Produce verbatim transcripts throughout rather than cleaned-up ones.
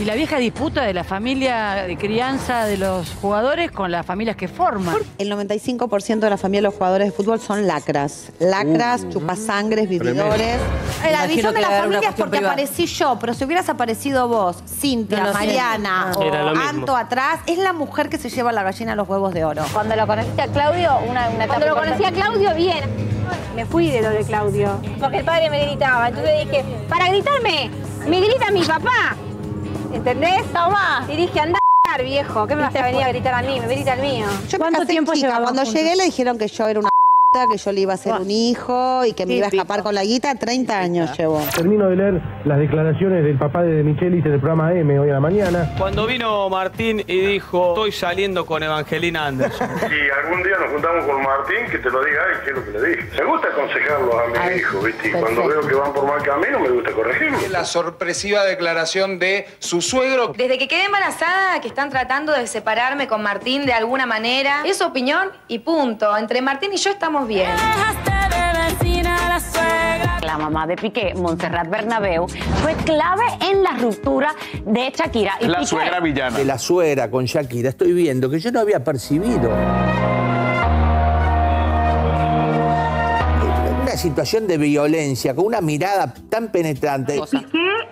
Y la vieja disputa de la familia de crianza de los jugadores con las familias que forman. El noventa y cinco por ciento de la familia de los jugadores de fútbol son lacras. Lacras, uh, chupasangres, vividores. Tremendo. La visión de las familias porque privada. Aparecí yo, pero si hubieras aparecido vos, Cintia, no Mariana no. o Anto atrás, es la mujer que se lleva la gallina a los huevos de oro. Cuando lo conocí a Claudio, una, una Cuando lo conocí a Claudio, bien. Me fui de lo de Claudio. Porque el padre me gritaba. Entonces dije, para gritarme, me grita mi papá. ¿Entendés? Tomá. Y dije, andá a gritar, viejo. ¿Qué me vas a venir a gritar a mí? Me grita el mío. Yo me casé tiempo chica. Cuando juntos? llegué le dijeron que yo era una p***, que yo le iba a hacer un hijo y que me sí, iba a escapar pico. con la guita. treinta años llevo. Termino de leer las declaraciones del papá de Michelis en el programa M hoy a la mañana. Cuando vino Martín y dijo, estoy saliendo con Evangelina Anderson. Si algún día nos juntamos con Martín, que te lo diga él, que es lo que le dije. Me gusta aconsejarlos a mis Ay, hijos, ¿viste? Y cuando veo que van por mal camino, me gusta corregirlos. La sorpresiva declaración de su suegro. Desde que quedé embarazada, que están tratando de separarme con Martín de alguna manera. Es su opinión y punto. Entre Martín y yo estamos bien. La mamá de Piqué, Montserrat Bernabéu, fue clave en la ruptura de Shakira y La Piqué. suegra villana. De la suegra con Shakira estoy viendo que yo no había percibido. Una situación de violencia con una mirada tan penetrante. Piqué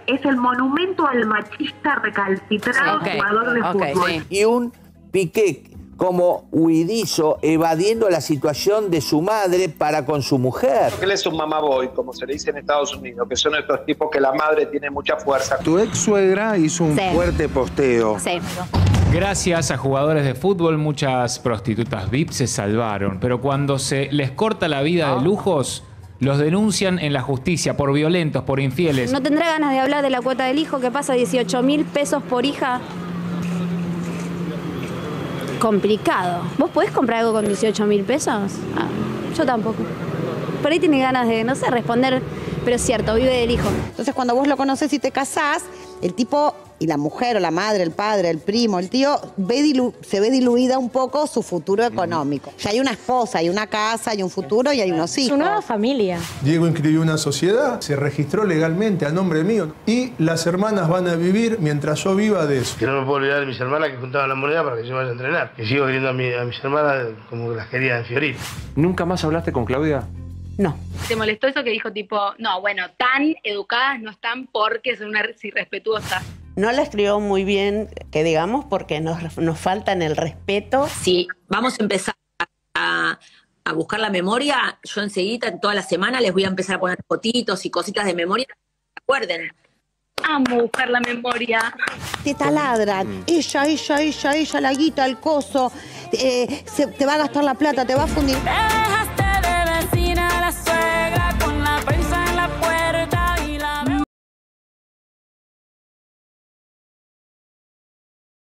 es el monumento al machista recalcitrado okay. jugador de okay, fútbol. Sí. Y un Piqué como huidizo, evadiendo la situación de su madre para con su mujer. Él es un mamaboy, como se le dice en Estados Unidos, que son estos tipos que la madre tiene mucha fuerza. Tu ex-suegra hizo un sí. fuerte posteo. Sí. Gracias a jugadores de fútbol, muchas prostitutas V I P se salvaron, pero cuando se les corta la vida de lujos, los denuncian en la justicia por violentos, por infieles. ¿No tendrá ganas de hablar de la cuota del hijo que pasa dieciocho mil pesos por hija? Complicado. ¿Vos podés comprar algo con dieciocho mil pesos? Ah, yo tampoco. Por ahí tiene ganas de, no sé, responder, pero es cierto, vive del hijo. Entonces cuando vos lo conocés y te casás, el tipo y la mujer o la madre, el padre, el primo, el tío, ve dilu se ve diluida un poco su futuro económico. Ya hay una esposa, hay una casa, hay un futuro y hay unos hijos. Es una nueva familia. Diego inscribió una sociedad, se registró legalmente a nombre mío y las hermanas van a vivir mientras yo viva de eso. Que no me puedo olvidar de mis hermanas que juntaban la moneda para que yo vaya a entrenar. Que sigo queriendo a, mi, a mis hermanas como las quería en Fiorito. ¿Nunca más hablaste con Claudia? No. ¿Te molestó eso que dijo tipo, no, bueno, tan educadas no están porque son unas irrespetuosas? No la escribió muy bien, que digamos, porque nos, nos faltan el respeto. Sí, vamos a empezar a, a buscar la memoria. Yo enseguida, toda la semana, les voy a empezar a poner fotitos y cositas de memoria. Acuerden. Amo buscar la memoria. Te taladran. Ella, ella, ella, ella, la guita, el coso. Eh, se, te va a gastar la plata, te va a fundir.